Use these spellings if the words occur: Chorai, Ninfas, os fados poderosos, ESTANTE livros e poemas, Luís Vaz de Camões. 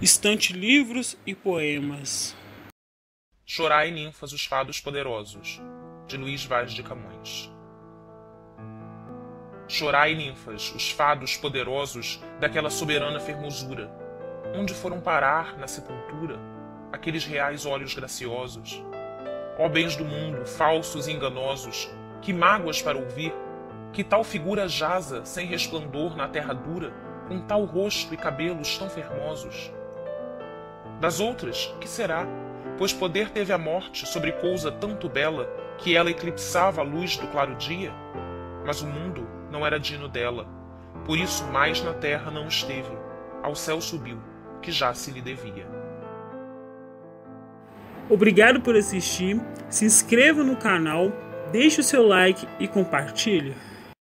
Estante livros e poemas. Chorai, Ninfas, os fados poderosos, de Luís Vaz de Camões. Chorai, ninfas, os fados poderosos daquela soberana fermosura, onde foram parar, na sepultura, aqueles reais olhos graciosos? Ó bens do mundo, falsos e enganosos, que mágoas para ouvir, que tal figura jaza, sem resplendor na terra dura, com tal rosto e cabelos tão fermosos? Das outras, que será? Pois poder teve a morte sobre cousa tanto bela, que ela eclipsava a luz do claro dia? Mas o mundo não era digno dela, por isso mais na terra não esteve, ao céu subiu, que já se lhe devia. Obrigado por assistir, se inscreva no canal, deixe o seu like e compartilhe.